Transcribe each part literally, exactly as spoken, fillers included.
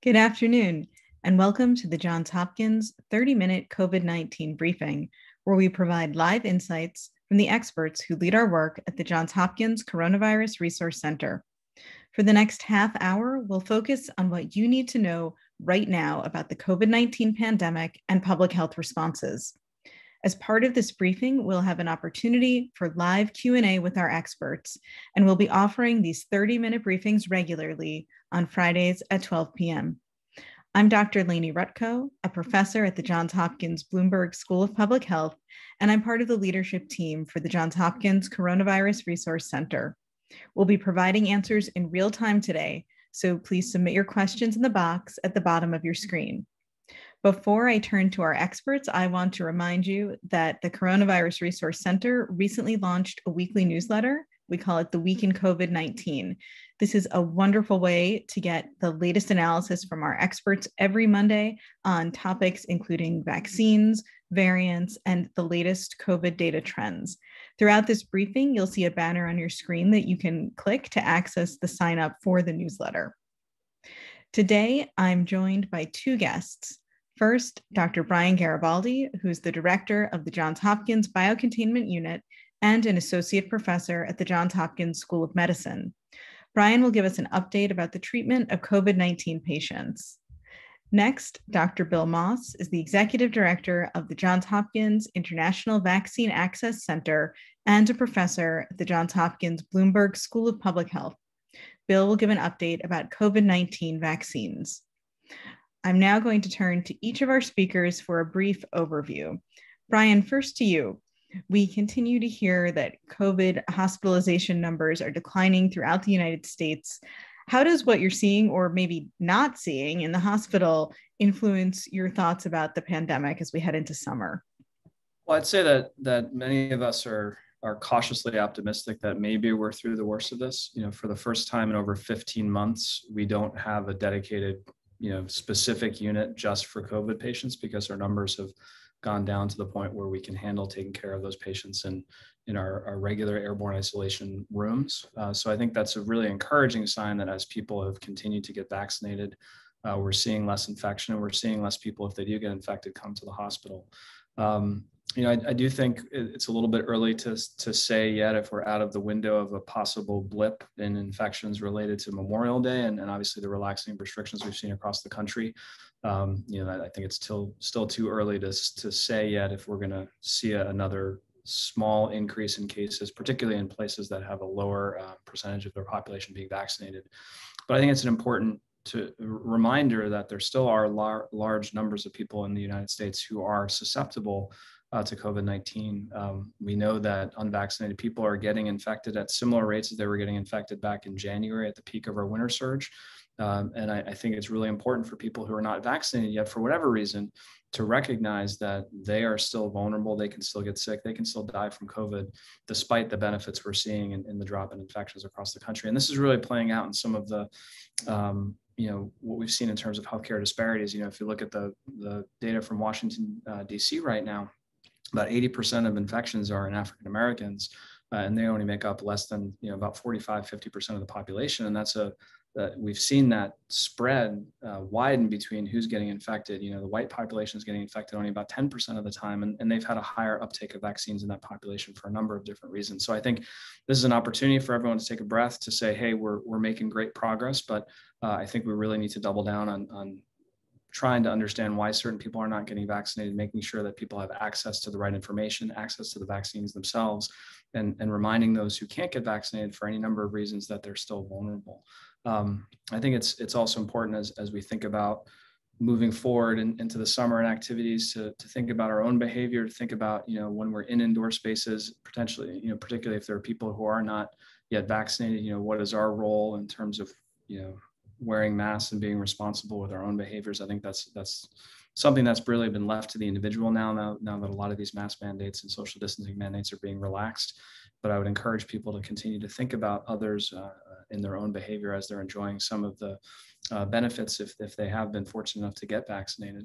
Good afternoon, and welcome to the Johns Hopkins thirty minute COVID nineteen briefing, where we provide live insights from the experts who lead our work at the Johns Hopkins Coronavirus Resource Center. For the next half hour, we'll focus on what you need to know right now about the COVID nineteen pandemic and public health responses. As part of this briefing, we'll have an opportunity for live Q and A with our experts, and we'll be offering these thirty minute briefings regularly on Fridays at twelve p m I'm Doctor Lainie Rutkow, a professor at the Johns Hopkins Bloomberg School of Public Health, and I'm part of the leadership team for the Johns Hopkins Coronavirus Resource Center. We'll be providing answers in real time today, so please submit your questions in the box at the bottom of your screen. Before I turn to our experts, I want to remind you that the Coronavirus Resource Center recently launched a weekly newsletter. We call it the Week in COVID nineteen. This is a wonderful way to get the latest analysis from our experts every Monday on topics including vaccines, variants, and the latest COVID data trends. Throughout this briefing, you'll see a banner on your screen that you can click to access the sign up for the newsletter. Today, I'm joined by two guests. First, Doctor Brian Garibaldi, who's the director of the Johns Hopkins Biocontainment Unit and an associate professor at the Johns Hopkins School of Medicine. Brian will give us an update about the treatment of COVID nineteen patients. Next, Doctor Bill Moss is the executive director of the Johns Hopkins International Vaccine Access Center and a professor at the Johns Hopkins Bloomberg School of Public Health. Bill will give an update about COVID nineteen vaccines. I'm now going to turn to each of our speakers for a brief overview. Brian, first to you. We continue to hear that COVID hospitalization numbers are declining throughout the United States. How does what you're seeing, or maybe not seeing, in the hospital influence your thoughts about the pandemic as we head into summer? Well, I'd say that that many of us are are cautiously optimistic that maybe we're through the worst of this. You know, for the first time in over fifteen months, we don't have a dedicated, you know, specific unit just for COVID patients, because our numbers have gone down to the point where we can handle taking care of those patients in, in our, our regular airborne isolation rooms. Uh, so I think that's a really encouraging sign that as people have continued to get vaccinated, uh, we're seeing less infection, and we're seeing less people, if they do get infected, come to the hospital. Um, you know, I, I do think it's a little bit early to, to say yet if we're out of the window of a possible blip in infections related to Memorial Day and, and obviously the relaxing restrictions we've seen across the country. Um, you know, I think it's still still too early to, to say yet if we're going to see a, another small increase in cases, particularly in places that have a lower uh, percentage of their population being vaccinated. But I think it's an important to reminder that there still are lar- large numbers of people in the United States who are susceptible Uh, to COVID nineteen. Um, we know that unvaccinated people are getting infected at similar rates as they were getting infected back in January at the peak of our winter surge. Um, and I, I think it's really important for people who are not vaccinated yet, for whatever reason, to recognize that they are still vulnerable. They can still get sick. They can still die from COVID, despite the benefits we're seeing in, in the drop in infections across the country. And this is really playing out in some of the um, you know, what we've seen in terms of healthcare disparities. You know, if you look at the, the data from Washington, uh, D C right now, about eighty percent of infections are in African Americans, uh, and they only make up less than, you know, about forty-five, fifty percent of the population. And that's a, uh, we've seen that spread uh, widen between who's getting infected. You know, the white population is getting infected only about ten percent of the time, and, and they've had a higher uptake of vaccines in that population for a number of different reasons. So I think this is an opportunity for everyone to take a breath, to say, hey, we're, we're making great progress, but uh, I think we really need to double down on, on trying to understand why certain people are not getting vaccinated, making sure that people have access to the right information, access to the vaccines themselves, and, and reminding those who can't get vaccinated for any number of reasons that they're still vulnerable. Um, I think it's it's also important as, as we think about moving forward and in, into the summer and activities to, to think about our own behavior, to think about, you know, when we're in indoor spaces, potentially, you know, particularly if there are people who are not yet vaccinated, you know, what is our role in terms of, you know, wearing masks and being responsible with our own behaviors. I think that's that's something that's really been left to the individual now, now, now that a lot of these mask mandates and social distancing mandates are being relaxed. But I would encourage people to continue to think about others uh, in their own behavior as they're enjoying some of the uh, benefits if, if they have been fortunate enough to get vaccinated.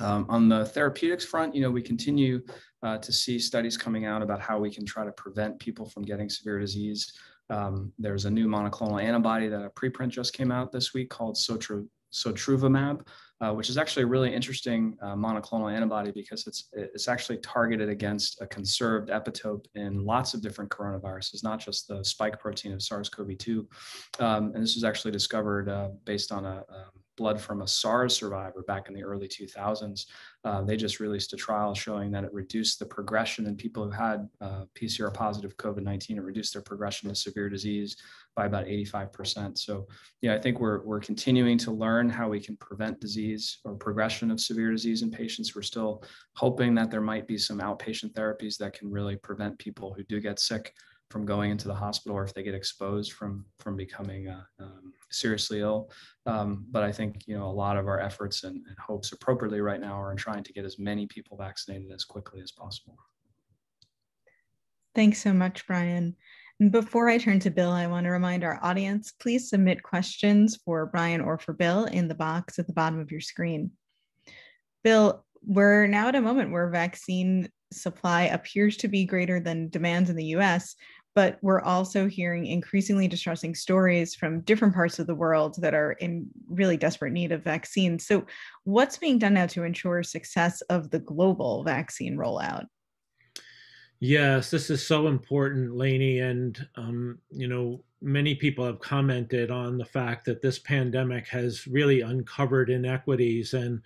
Um, on the therapeutics front, you know, we continue uh, to see studies coming out about how we can try to prevent people from getting severe disease. Um, there's a new monoclonal antibody that a preprint just came out this week called Sotra, Sotrovimab, uh, which is actually a really interesting uh, monoclonal antibody because it's, it's actually targeted against a conserved epitope in lots of different coronaviruses, not just the spike protein of SARS CoV two. Um, and this was actually discovered uh, based on a, a blood from a SARS survivor back in the early two thousands. Uh, they just released a trial showing that it reduced the progression in people who had uh, P C R positive COVID nineteen. It reduced their progression to severe disease by about eighty-five percent. So, yeah, I think we're, we're continuing to learn how we can prevent disease or progression of severe disease in patients. We're still hoping that there might be some outpatient therapies that can really prevent people who do get sick from going into the hospital, or if they get exposed, from from becoming uh, um, seriously ill. Um, but I think, you know, a lot of our efforts and, and hopes appropriately right now are in trying to get as many people vaccinated as quickly as possible. Thanks so much, Brian. And before I turn to Bill, I want to remind our audience, please submit questions for Brian or for Bill in the box at the bottom of your screen. Bill, we're now at a moment where vaccine supply appears to be greater than demand in the U S, but we're also hearing increasingly distressing stories from different parts of the world that are in really desperate need of vaccines. So what's being done now to ensure success of the global vaccine rollout? Yes, this is so important, Lainie. And, um, you know, many people have commented on the fact that this pandemic has really uncovered inequities, and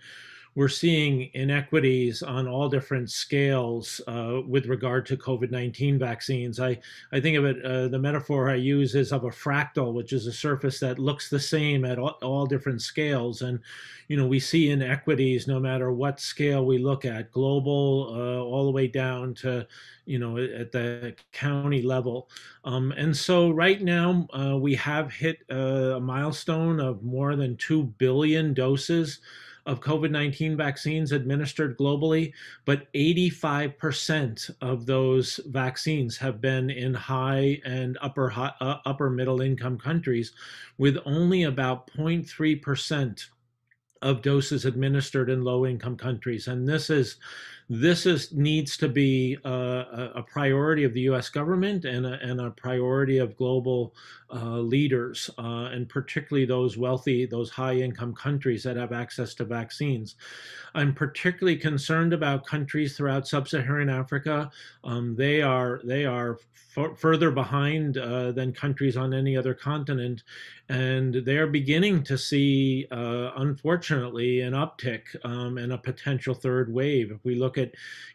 we're seeing inequities on all different scales uh, with regard to COVID nineteen vaccines. I, I think of it, uh, the metaphor I use is of a fractal, which is a surface that looks the same at all, all different scales. And, you know, we see inequities no matter what scale we look at, global, uh, all the way down to, you know, at the county level. Um, and so right now uh, we have hit uh, a milestone of more than two billion doses of COVID nineteen vaccines administered globally, but eighty-five percent of those vaccines have been in high and upper high, uh, upper middle income countries, with only about zero point three percent of doses administered in low income countries. And this is This is needs to be a, a priority of the U S government and a, and a priority of global uh, leaders, uh, and particularly those wealthy, those high-income countries that have access to vaccines. I'm particularly concerned about countries throughout sub-Saharan Africa. Um, they are they are further behind uh, than countries on any other continent, and they are beginning to see, uh, unfortunately, an uptick um, and a potential third wave. If we look at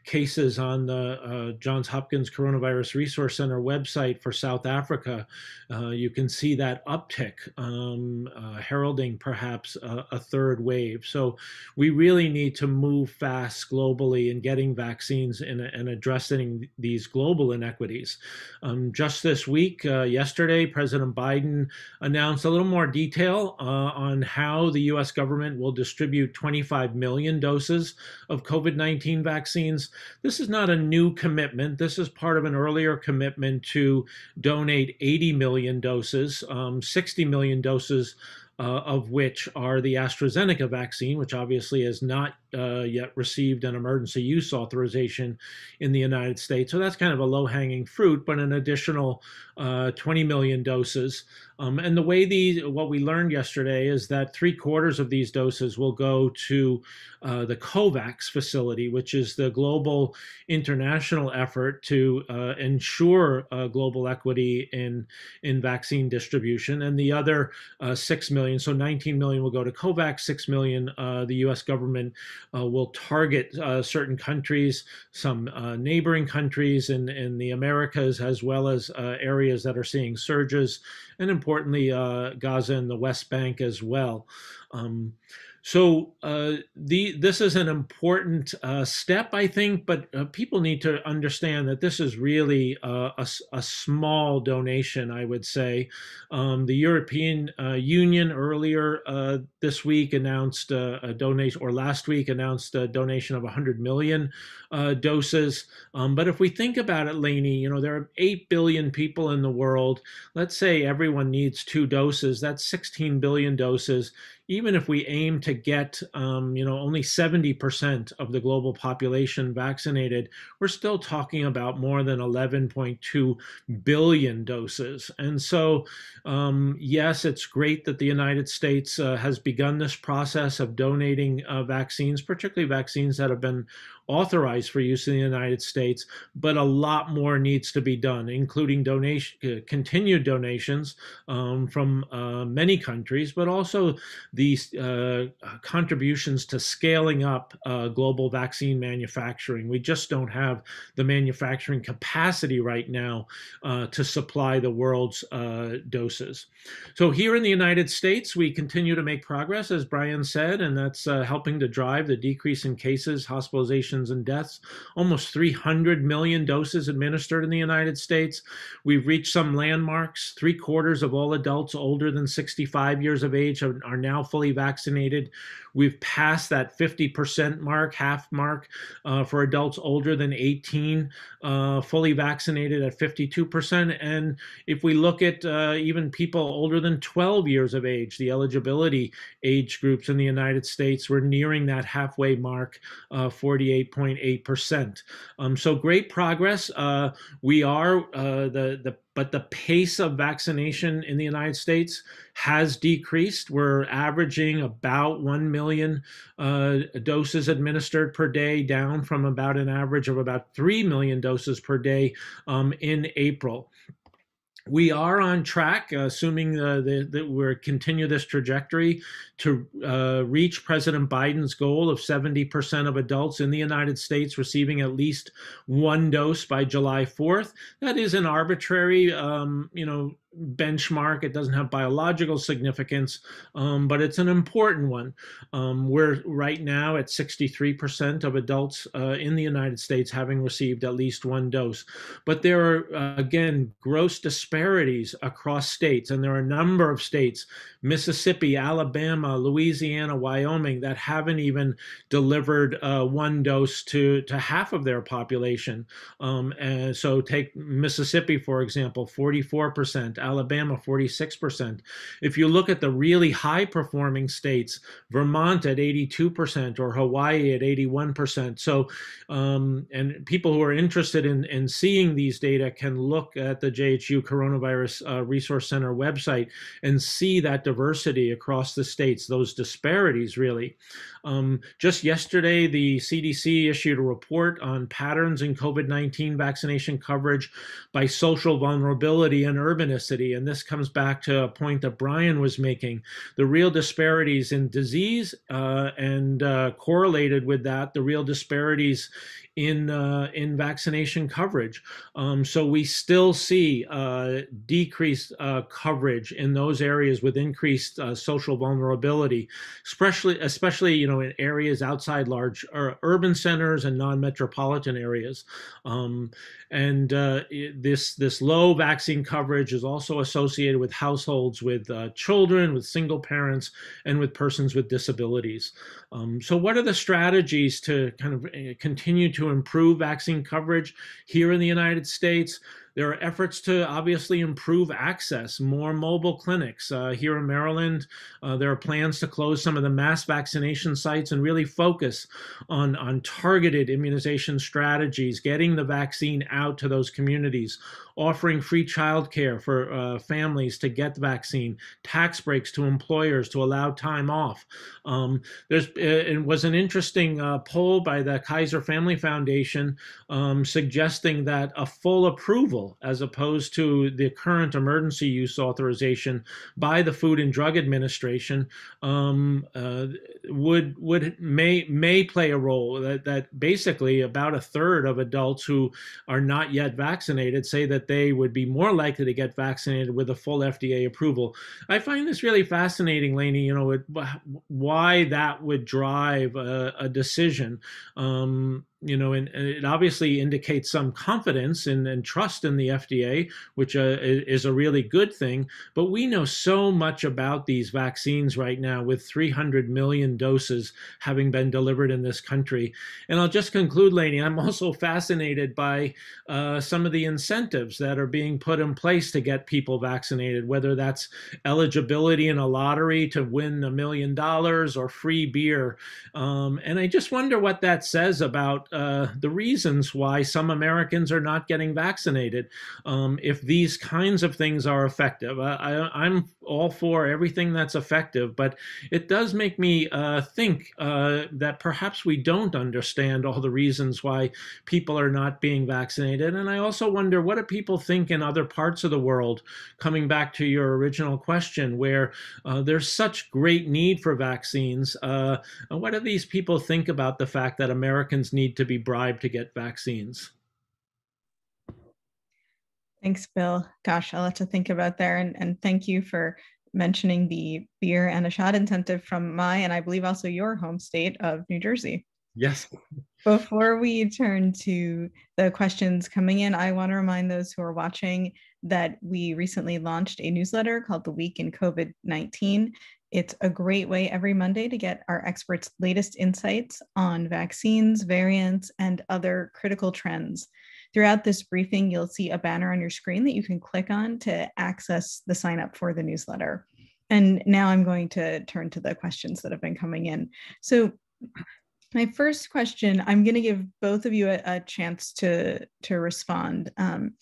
cases on the uh, Johns Hopkins Coronavirus Resource Center website for South Africa, uh, you can see that uptick um, uh, heralding perhaps a, a third wave. So we really need to move fast globally in getting vaccines and, and addressing these global inequities. Um, just this week, uh, yesterday, President Biden announced a little more detail uh, on how the U S government will distribute twenty-five million doses of COVID nineteen vaccines. This is not a new commitment. This is part of an earlier commitment to donate eighty million doses, um, sixty million doses uh, of which are the AstraZeneca vaccine, which obviously is not Uh, yet received an emergency use authorization in the United States. So that's kind of a low-hanging fruit, but an additional uh, twenty million doses. Um, and the way these, what we learned yesterday is that three quarters of these doses will go to uh, the COVAX facility, which is the global international effort to uh, ensure uh, global equity in, in vaccine distribution. And the other uh, six million, so nineteen million will go to COVAX, six million uh, the U S government Uh, will target uh, certain countries, some uh, neighboring countries in, in the Americas, as well as uh, areas that are seeing surges, and importantly, uh, Gaza and the West Bank as well. Um, So uh, the, this is an important uh, step, I think, but uh, people need to understand that this is really uh, a, a small donation, I would say. Um, the European uh, Union earlier uh, this week announced uh, a donation, or last week announced a donation of one hundred million uh, doses. Um, but if we think about it, Lainie, you know, there are eight billion people in the world. Let's say everyone needs two doses. That's sixteen billion doses. even if we aim to get, um, you know, only seventy percent of the global population vaccinated, we're still talking about more than eleven point two billion doses. And so, um, yes, it's great that the United States uh, has begun this process of donating uh, vaccines, particularly vaccines that have been authorized for use in the United States, but a lot more needs to be done, including donation, uh, continued donations um, from uh, many countries, but also the uh, contributions to scaling up uh, global vaccine manufacturing. We just don't have the manufacturing capacity right now uh, to supply the world's uh, doses. So here in the United States, we continue to make progress, as Brian said, and that's uh, helping to drive the decrease in cases, hospitalizations, and deaths. Almost three hundred million doses administered in the United States. We've reached some landmarks. Three quarters of all adults older than sixty-five years of age are now fully vaccinated. We've passed that fifty percent mark, half mark, uh, for adults older than eighteen, uh, fully vaccinated at fifty-two percent. And if we look at uh, even people older than twelve years of age, the eligibility age groups in the United States, we're nearing that halfway mark, uh, forty-eight point eight percent. Um, so great progress. Uh, we are uh, the the But the pace of vaccination in the United States has decreased. We're averaging about one million uh, doses administered per day, down from about an average of about three million doses per day um, in April. We are on track, uh, assuming uh, the, that we'll continue this trajectory, to uh, reach President Biden's goal of seventy percent of adults in the United States receiving at least one dose by July fourth. That is an arbitrary, um, you know, benchmark. It doesn't have biological significance, um, but it's an important one. Um, we're right now at sixty-three percent of adults uh, in the United States having received at least one dose. But there are, uh, again, gross disparities across states, and there are a number of states, Mississippi, Alabama, Louisiana, Wyoming, that haven't even delivered uh, one dose to, to half of their population. Um, and so take Mississippi, for example, forty-four percent, Alabama, forty-six percent. If you look at the really high performing states, Vermont at eighty-two percent or Hawaii at eighty-one percent. So, um, and people who are interested in, in seeing these data can look at the J H U Coronavirus uh, Resource Center website and see that diversity across the states, those disparities really. Um, just yesterday, the C D C issued a report on patterns in COVID nineteen vaccination coverage by social vulnerability and urbanism. And this comes back to a point that Brian was making. The real disparities in disease uh, and uh, correlated with that, the real disparities in uh, in vaccination coverage. Um, so we still see uh, decreased uh, coverage in those areas with increased uh, social vulnerability, especially especially you know in areas outside large urban centers and non-metropolitan areas. Um, and uh, this this low vaccine coverage is also associated with households with uh, children, with single parents, and with persons with disabilities. Um, so what are the strategies to kind of continue to improve vaccine coverage here in the United States? There are efforts to obviously improve access, more mobile clinics. Uh, here in Maryland, uh, there are plans to close some of the mass vaccination sites and really focus on, on targeted immunization strategies, getting the vaccine out to those communities, offering free childcare for uh, families to get the vaccine, tax breaks to employers to allow time off. Um, there's, it was an interesting uh, poll by the Kaiser Family Foundation um, suggesting that a full approval, as opposed to the current emergency use authorization by the Food and Drug Administration, um, uh, would would may may play a role. That that basically about a third of adults who are not yet vaccinated say that they would be more likely to get vaccinated with a full F D A approval. I find this really fascinating, Lainie. You know it, why that would drive a, a decision. Um, you know, and, and it obviously indicates some confidence and, and trust in the F D A, which uh, is a really good thing. But we know so much about these vaccines right now, with three hundred million doses having been delivered in this country. And I'll just conclude, Lainie, I'm also fascinated by uh, some of the incentives that are being put in place to get people vaccinated, whether that's eligibility in a lottery to win a million dollars or free beer. Um, and I just wonder what that says about uh, the reasons why some Americans are not getting vaccinated, um, if these kinds of things are effective. I, I, I'm all for everything that's effective, but it does make me uh, think uh, that perhaps we don't understand all the reasons why people are not being vaccinated. And I also wonder, what do people think in other parts of the world, coming back to your original question, where uh, there's such great need for vaccines? Uh, what do these people think about the fact that Americans need to be bribed to get vaccines? Thanks, Bill. Gosh, a lot to think about there. And, and thank you for mentioning the beer and a shot incentive from my, and I believe also your home state of New Jersey. Yes. Before we turn to the questions coming in, I want to remind those who are watching that we recently launched a newsletter called The Week in COVID nineteen. It's a great way every Monday to get our experts' latest insights on vaccines, variants, and other critical trends. Throughout this briefing, you'll see a banner on your screen that you can click on to access the sign up for the newsletter. And now I'm going to turn to the questions that have been coming in. So my first question, I'm going to give both of you a, a chance to, to respond. Um,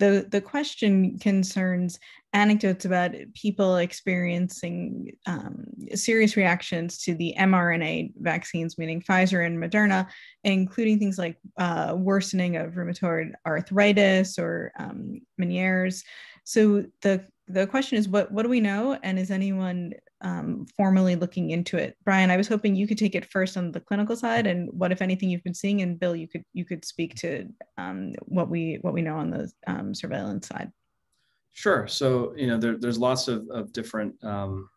the, the question concerns anecdotes about people experiencing um, serious reactions to the mRNA vaccines, meaning Pfizer and Moderna, including things like uh, worsening of rheumatoid arthritis or um, Meniere's. So the, the question is, what, what do we know? And is anyone um, formally looking into it? Brian, I was hoping you could take it first on the clinical side, and what, if anything, you've been seeing, and Bill, you could you could speak to um, what we what we know on the um, surveillance side. Sure. So, you know, there, there's lots of, of different um,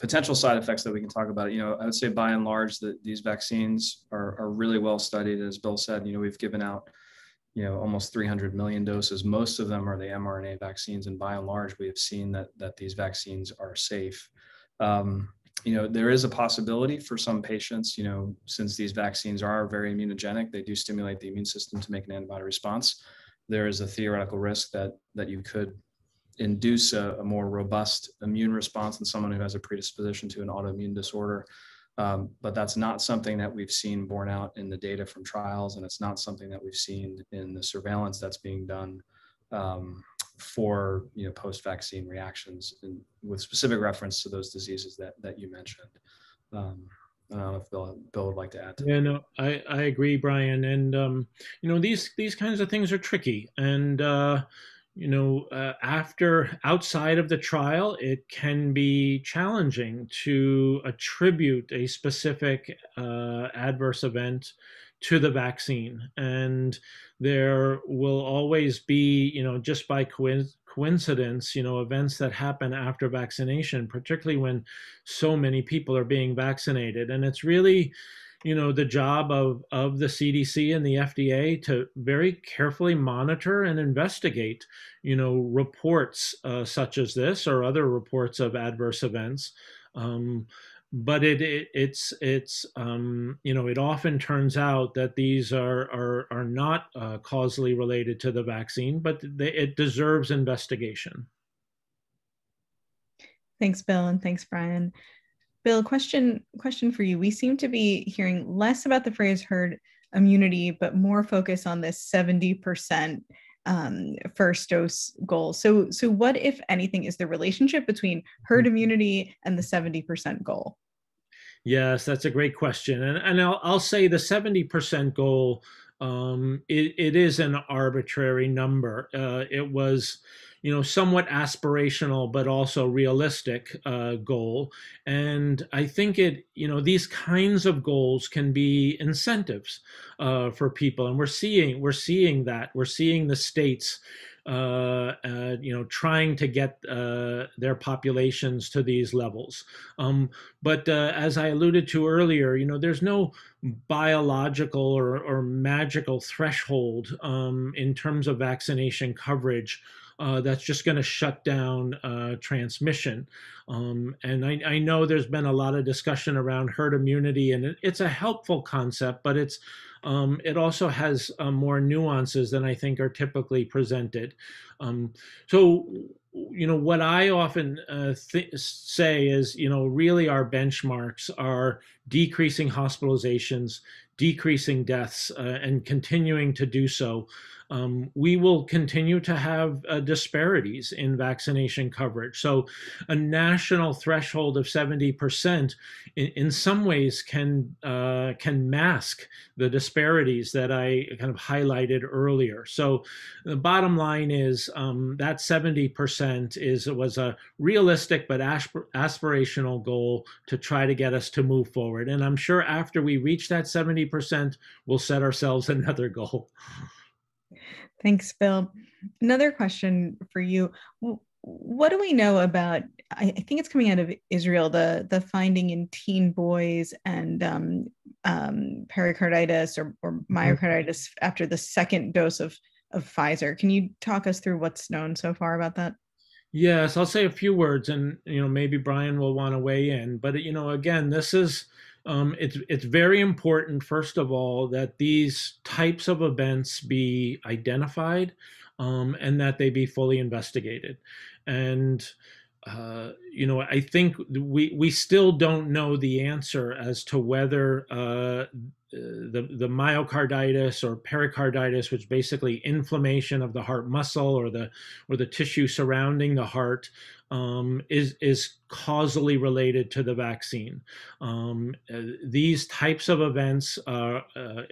potential side effects that we can talk about. You know, I would say by and large that these vaccines are, are really well studied. As Bill said, you know, we've given out, you know, almost three hundred million doses. Most of them are the mRNA vaccines. And by and large, we have seen that, that these vaccines are safe. Um, you know, there is a possibility for some patients, you know, since these vaccines are very immunogenic, they do stimulate the immune system to make an antibody response. There is a theoretical risk that that you could induce a, a more robust immune response in someone who has a predisposition to an autoimmune disorder. Um, but that's not something that we've seen borne out in the data from trials, and it's not something that we've seen in the surveillance that's being done um, for, you know, post-vaccine reactions, and with specific reference to those diseases that, that you mentioned. Um, I don't know if Bill, Bill would like to add to that. Yeah, no, I, I agree, Brian. And, um, you know, these, these kinds of things are tricky. And, uh, you know, uh, after outside of the trial, it can be challenging to attribute a specific uh, adverse event to the vaccine. And there will always be, you know, just by coincidence, coincidence, you know, events that happen after vaccination, particularly when so many people are being vaccinated. And it's really, you know, the job of, of the C D C and the F D A to very carefully monitor and investigate, you know, reports uh, such as this or other reports of adverse events. Um, But it, it it's it's um, you know, it often turns out that these are are are not uh, causally related to the vaccine, but they, it deserves investigation. Thanks, Bill, and thanks, Brian. Bill, question question for you. We seem to be hearing less about the phrase herd immunity, but more focus on this seventy percent um, first dose goal. So so what, if anything, is the relationship between herd immunity and the seventy percent goal? Yes, that's a great question. And, and I'll, I'll say the seventy percent goal, um, it, it is an arbitrary number. Uh, it was, you know, somewhat aspirational, but also realistic uh, goal. And I think it, you know, these kinds of goals can be incentives uh, for people. And we're seeing, we're seeing that, we're seeing the states uh, uh, you know, trying to get uh, their populations to these levels. Um, but uh, as I alluded to earlier, you know, there's no biological or, or magical threshold um, in terms of vaccination coverage Uh, that's just going to shut down uh, transmission. Um, and I, I know there's been a lot of discussion around herd immunity, and it, it's a helpful concept, but it's um, it also has uh, more nuances than I think are typically presented. Um, so, you know, what I often uh, th- say is, you know, really our benchmarks are decreasing hospitalizations, decreasing deaths, uh, and continuing to do so. Um, we will continue to have uh, disparities in vaccination coverage. So a national threshold of seventy percent in, in some ways can uh, can mask the disparities that I kind of highlighted earlier. So the bottom line is um, that seventy percent is was a realistic but aspir- aspirational goal to try to get us to move forward. And I'm sure after we reach that seventy percent, we'll set ourselves another goal. Thanks, Bill. Another question for you. What do we know about, I think it's coming out of Israel, the, the finding in teen boys and um, um, pericarditis or, or myocarditis after the second dose of, of Pfizer. Can you talk us through what's known so far about that? Yes, I'll say a few words and, you know, maybe Brian will want to weigh in. But, you know, again, this is, Um, it's, it's very important, first of all, that these types of events be identified um, and that they be fully investigated. And, uh, you know, I think we, we still don't know the answer as to whether uh, the, the myocarditis or pericarditis, which basically inflammation of the heart muscle or the, or the tissue surrounding the heart, Um, is is causally related to the vaccine. Um, uh, these types of events uh, uh,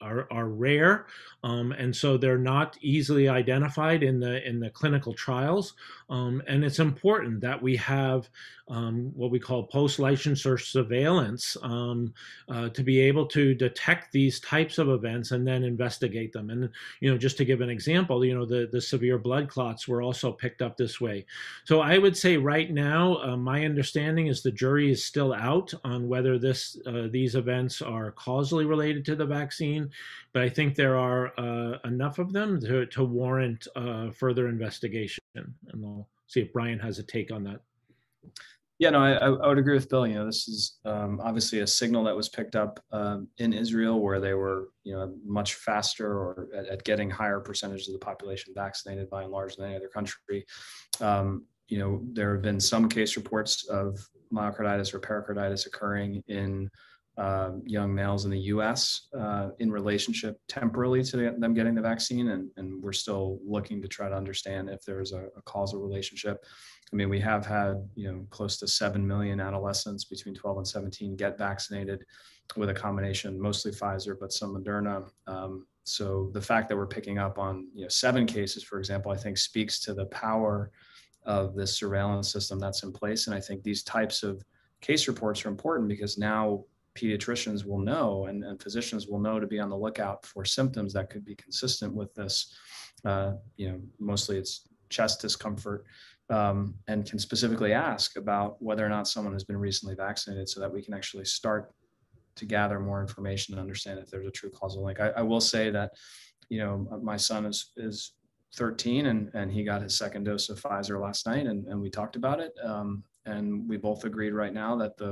are are rare, um, and so they're not easily identified in the in the clinical trials. Um, and it's important that we have um, what we call post-licensure surveillance um, uh, to be able to detect these types of events and then investigate them. And, you know, just to give an example, you know, the, the severe blood clots were also picked up this way. So I would say right now, uh, my understanding is the jury is still out on whether this uh, these events are causally related to the vaccine, but I think there are uh, enough of them to, to warrant uh, further investigation. And I'll see if Brian has a take on that. Yeah, no, I, I would agree with Bill. You know, this is um, obviously a signal that was picked up um, in Israel, where they were, you know, much faster or at, at getting higher percentages of the population vaccinated by and large than any other country. Um, you know, there have been some case reports of myocarditis or pericarditis occurring in Um, young males in the U S uh, in relationship temporally to them getting the vaccine. And, and we're still looking to try to understand if there's a, a causal relationship. I mean, we have had, you know, close to seven million adolescents between twelve and seventeen get vaccinated with a combination, mostly Pfizer, but some Moderna. Um, so the fact that we're picking up on, you know, seven cases, for example, I think speaks to the power of this surveillance system that's in place. And I think these types of case reports are important because now pediatricians will know and, and physicians will know to be on the lookout for symptoms that could be consistent with this. Uh, you know, mostly it's chest discomfort, um, and can specifically ask about whether or not someone has been recently vaccinated so that we can actually start to gather more information and understand if there's a true causal link. I, I will say that, you know, my son is is thirteen and, and he got his second dose of Pfizer last night and, and we talked about it. Um, and we both agreed right now that the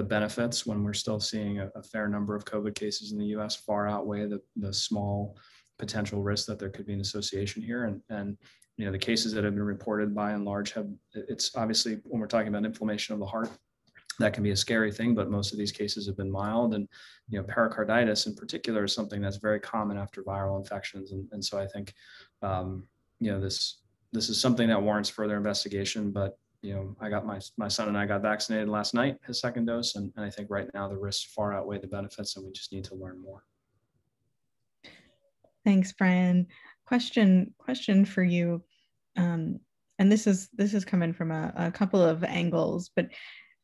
The benefits, when we're still seeing a, a fair number of COVID cases in the U S, far outweigh the, the small potential risk that there could be an association here. And, and, you know, the cases that have been reported by and large have, it's obviously when we're talking about inflammation of the heart, that can be a scary thing, but most of these cases have been mild. And, you know, pericarditis in particular is something that's very common after viral infections. And, and so I think, um, you know, this, this is something that warrants further investigation, but you know, I got my my son and I got vaccinated last night, his second dose, and, and I think right now the risks far outweigh the benefits, and we just need to learn more. Thanks, Brian. Question question for you, um, and this is this is coming from a, a couple of angles, but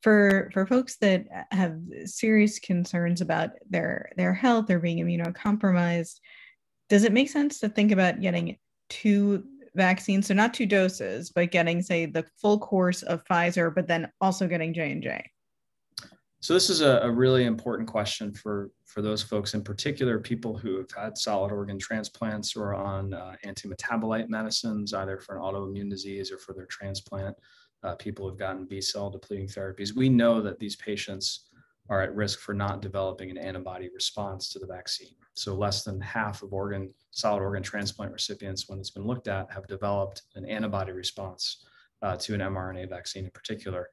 for for folks that have serious concerns about their their health or being immunocompromised, does it make sense to think about getting two vaccine, so not two doses, but getting, say, the full course of Pfizer, but then also getting J and J? So this is a, a really important question for, for those folks, in particular, people who have had solid organ transplants or on uh, anti-metabolite medicines, either for an autoimmune disease or for their transplant. Uh, people who've gotten B-cell depleting therapies. We know that these patients are at risk for not developing an antibody response to the vaccine. So less than half of organ, solid organ transplant recipients, when it's been looked at, have developed an antibody response uh, to an mRNA vaccine in particular.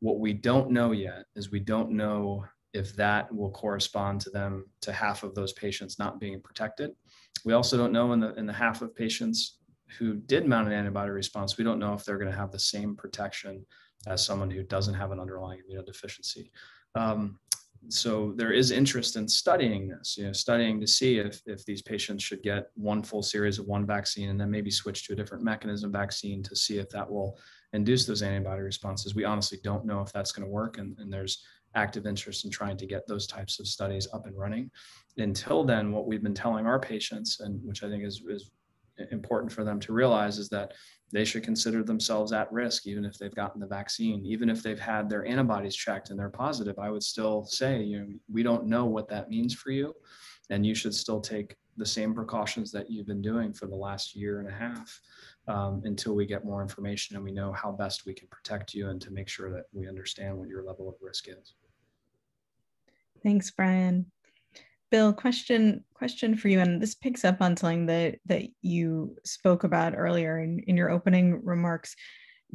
What we don't know yet is we don't know if that will correspond to them, to half of those patients not being protected. We also don't know in the, in the half of patients who did mount an antibody response, we don't know if they're going to have the same protection as someone who doesn't have an underlying immunodeficiency. Um, so there is interest in studying this, you know, studying to see if, if these patients should get one full series of one vaccine and then maybe switch to a different mechanism vaccine to see if that will induce those antibody responses. We honestly don't know if that's going to work, and, and there's active interest in trying to get those types of studies up and running. Until then, what we've been telling our patients, and which I think is, is important for them to realize, is that they should consider themselves at risk, even if they've gotten the vaccine, even if they've had their antibodies checked and they're positive. I would still say, you know, we don't know what that means for you, and you should still take the same precautions that you've been doing for the last year and a half um, until we get more information and we know how best we can protect you and to make sure that we understand what your level of risk is. Thanks, Brian. Bill, question question for you, and this picks up on something that, that you spoke about earlier in, in your opening remarks.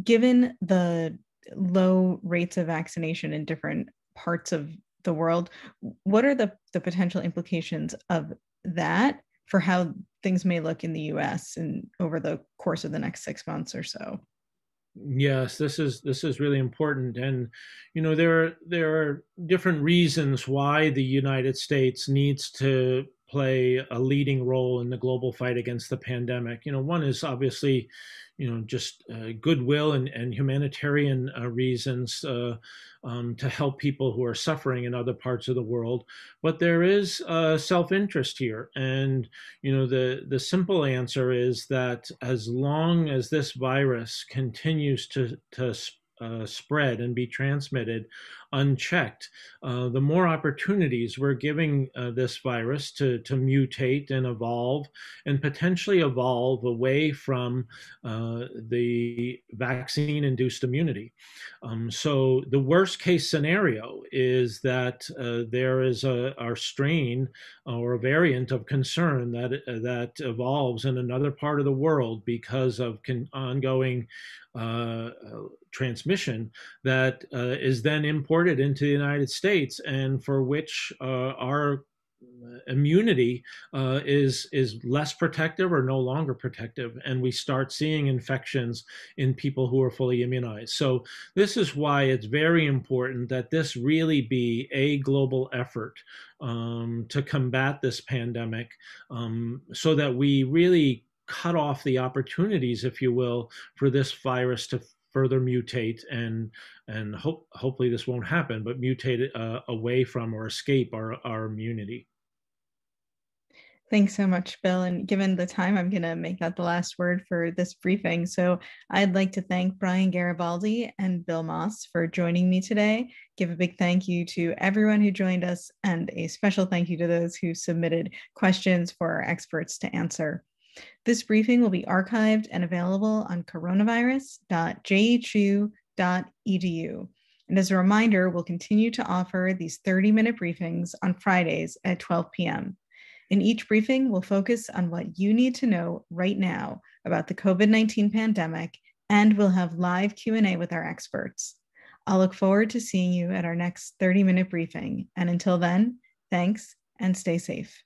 Given the low rates of vaccination in different parts of the world, what are the, the potential implications of that for how things may look in the U S and over the course of the next six months or so? Yes, this is this is really important, and you know there are, there are different reasons why the United States needs to play a leading role in the global fight against the pandemic. You know, one is obviously, you know, just uh, goodwill and, and humanitarian uh, reasons uh, um, to help people who are suffering in other parts of the world. But there is uh, self-interest here. And, you know, the, the simple answer is that as long as this virus continues to, to uh, spread and be transmitted unchecked, uh, the more opportunities we're giving uh, this virus to, to mutate and evolve, and potentially evolve away from uh, the vaccine-induced immunity. Um, so the worst-case scenario is that uh, there is a, a strain or a variant of concern that, uh, that evolves in another part of the world because of con ongoing uh, transmission that uh, is then imported into the United States, and for which uh, our immunity uh, is is less protective or no longer protective, and we start seeing infections in people who are fully immunized. So this is why it's very important that this really be a global effort um, to combat this pandemic, um, so that we really cut off the opportunities, if you will, for this virus to further mutate and and hope hopefully this won't happen, but mutate uh, away from or escape our, our immunity. Thanks so much, Bill. And given the time, I'm going to make that the last word for this briefing. So I'd like to thank Brian Garibaldi and Bill Moss for joining me today. Give a big thank you to everyone who joined us, and a special thank you to those who submitted questions for our experts to answer. This briefing will be archived and available on coronavirus dot J H U dot E D U. And as a reminder, we'll continue to offer these thirty minute briefings on Fridays at twelve p m In each briefing, we'll focus on what you need to know right now about the COVID nineteen pandemic, and we'll have live Q and A with our experts. I'll look forward to seeing you at our next thirty minute briefing. And until then, thanks and stay safe.